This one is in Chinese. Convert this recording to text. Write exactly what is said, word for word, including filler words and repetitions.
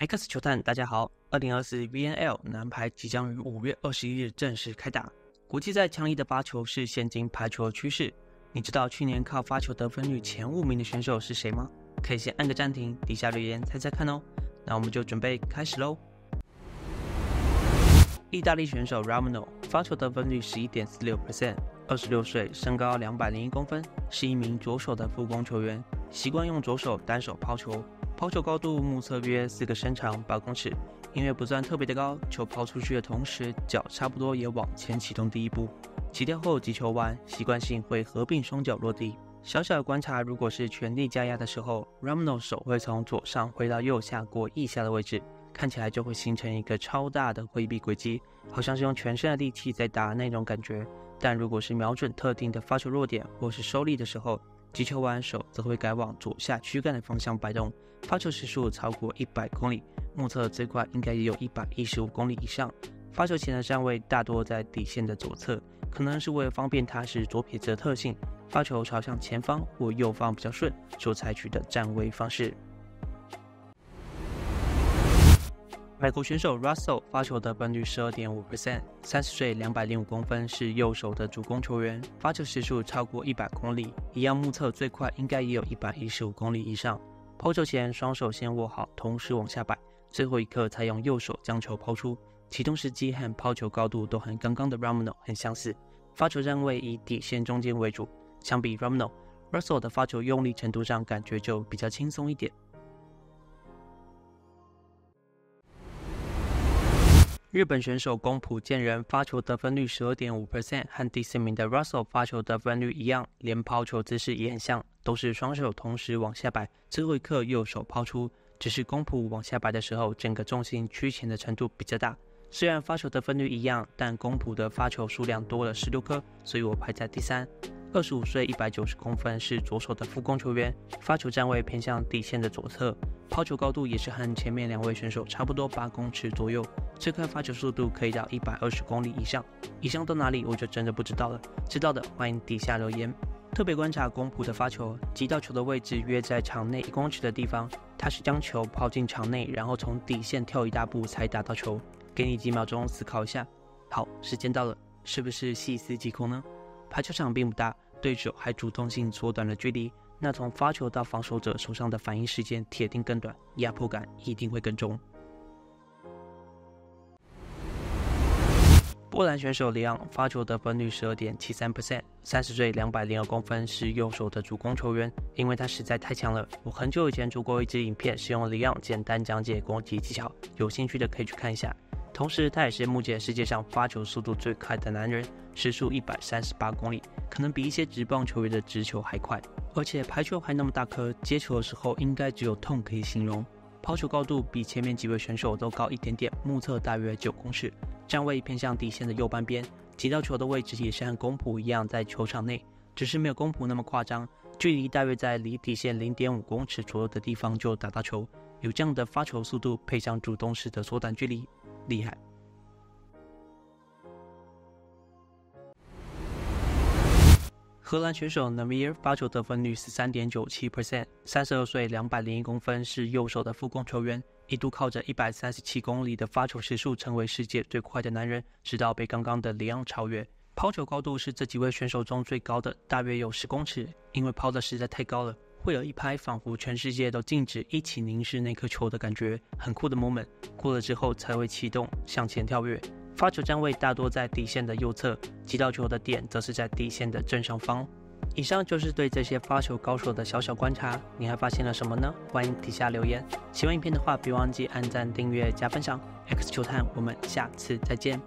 X 球探，大家好！ 二零二四 V N L 男排即将于五月二十一日正式开打。国际赛强力的发球是现今排球的趋势。你知道去年靠发球得分率前五名的选手是谁吗？可以先按个暂停，底下留言猜猜看哦。那我们就准备开始喽。意大利选手 Romano 发球得分率 百分之十一点四六， 二十六岁，身高二百零一公分，是一名左手的副攻球员，习惯用左手单手抛球。 抛球高度目测约四个身长八公尺，因为不算特别的高，球抛出去的同时，脚差不多也往前启动第一步。起跳后击球完，习惯性会合并双脚落地。小小的观察，如果是全力加压的时候 ，Romano 手会从左上挥到右下过腋下的位置，看起来就会形成一个超大的挥臂轨迹，好像是用全身的力气在打那种感觉。但如果是瞄准特定的发球落点或是收力的时候， 击球完手则会改往左下躯干的方向摆动，发球时速超过一百公里，目测最快应该也有一百一十五公里以上。发球前的站位大多在底线的左侧，可能是为了方便他是左撇子的特性，发球朝向前方或右方比较顺，所采取的站位方式。美国选手 Russell 发球得分率 百分之十二点五， 三十岁，二百零五公分，是右手的主攻球员，发球时速超过一百公里，一样目测最快应该也有一百一十五公里以上。抛球前双手先握好，同时往下摆，最后一刻才用右手将球抛出。启动时机和抛球高度都和刚刚的 Romano 很相似，发球站位以底线中间为主。相比 Romano，Russell 的发球用力程度上感觉就比较轻松一点。 日本选手宫浦健人发球得分率 百分之十二点五， 和第四名的 Russell 发球得分率一样，连抛球姿势也很像，都是双手同时往下摆，最后一刻右手抛出。只是宫浦往下摆的时候，整个重心趋前的程度比较大。虽然发球得分率一样，但宫浦的发球数量多了十六颗，所以我排在第三。二十五岁，一百九十公分，是左手的副攻球员，发球站位偏向底线的左侧，抛球高度也是和前面两位选手差不多八公尺左右，最快发球速度可以到一百二十公里以上。以上到哪里我就真的不知道了，知道的欢迎底下留言。特别观察宫浦的发球，击到球的位置约在场内一公尺的地方，他是将球抛进场内，然后从底线跳一大步才打到球。给你几秒钟思考一下。好，时间到了，是不是细思极恐呢？ 排球场并不大，对手还主动性缩短了距离，那从发球到防守者手上的反应时间铁定更短，压迫感一定会更重。波兰选手里昂发球得分率 百分之十二点七三， 三十岁，二百零二公分，是右手的主攻球员。因为他实在太强了，我很久以前出过一支影片，是用里昂简单讲解攻击技巧，有兴趣的可以去看一下。 同时，他也是目前世界上发球速度最快的男人，时速一百三十八公里，可能比一些直棒球员的直球还快。而且排球还那么大颗，接球的时候应该只有痛可以形容。抛球高度比前面几位选手都高一点点，目测大约九公尺，站位偏向底线的右半边，击到球的位置也是和宫浦一样在球场内，只是没有宫浦那么夸张，距离大约在离底线 零点五公尺左右的地方就打到球。有这样的发球速度，配上主动式的缩短距离。 厉害！荷兰选手 Nimir 发球得分率 百分之十三点九七， 三十二岁，二百零一公分，是右手的副攻球员，一度靠着一百三十七公里的发球时速成为世界最快的男人，直到被刚刚的里昂超越。抛球高度是这几位选手中最高的，大约有十公尺，因为抛的实在太高了。 会有一拍，仿佛全世界都静止，一起凝视那颗球的感觉，很酷的 moment。过了之后才会启动向前跳跃。发球站位大多在底线的右侧，击到球的点则是在底线的正上方。以上就是对这些发球高手的小小观察，你还发现了什么呢？欢迎底下留言。喜欢影片的话，别忘记按赞、订阅、加分享。X 球探，我们下次再见。